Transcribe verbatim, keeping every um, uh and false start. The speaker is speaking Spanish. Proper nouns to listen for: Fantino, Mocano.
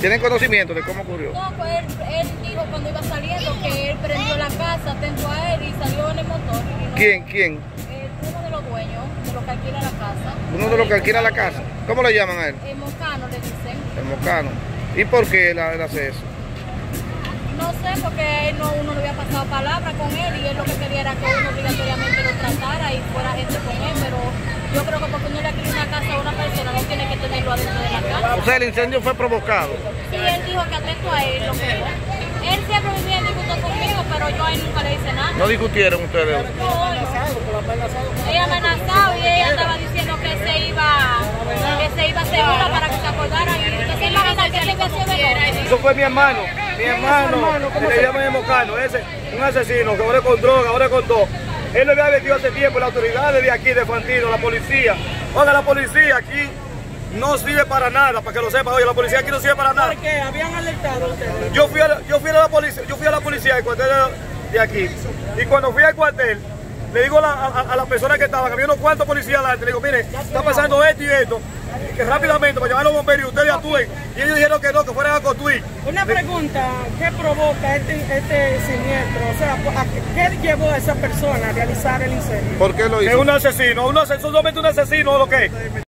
¿Tienen conocimiento de cómo ocurrió? No, pues él, él dijo cuando iba saliendo que él prendió la casa, atentó a él y salió en el motor. No, ¿quién? ¿Quién? Eh, uno de los dueños, de los que alquila la casa. ¿Uno de los que alquila la casa? ¿Cómo le llaman a él? El Mocano le dicen. El Mocano. ¿Y por qué él hace eso? No sé, porque él no, uno no había pasado palabra con él y él lo que quería era que uno obligatoriamente lo tratara y fuera gente con él, pero yo creo que porque uno le alquila una casa a una persona no tiene que tenerlo adentro de la casa. O sea, el incendio fue provocado. Sí, él dijo que atento a él, lo que era. Él siempre vivía en discusión conmigo, pero yo a él nunca le hice nada. ¿No discutieron ustedes? No, él amenazado y ella estaba diciendo que se iba, que se iba segura para que se acordaran. Y que la verdad que se iba. Eso fue mi hermano. Mi hermano, ¿cómo se llama? El Mocano, ese, un asesino que ahora con droga, ahora con dos. Él lo había metido hace tiempo, las autoridades de aquí, de Fantino, la policía. Oiga, la policía aquí no sirve para nada, para que lo sepa. Oye, la policía aquí no sirve para nada. ¿Por qué? ¿Habían alertado ustedes? Yo fui a la, yo fui a la policía, yo fui a la policía del cuartel de, de aquí. Y cuando fui al cuartel, le digo la, a, a las personas que estaban, había unos cuantos policías delante, le digo, mire, está pasando esto y esto. Que rápidamente para llamar a los bomberos y ustedes actúen. Y ellos dijeron que no, que fueran a construir. Una pregunta, ¿qué provoca este, este siniestro? O sea, ¿qué llevó a esa persona a realizar el incendio? ¿Por qué lo hizo? Es un asesino, un asesino, solamente un asesino, ¿lo que es?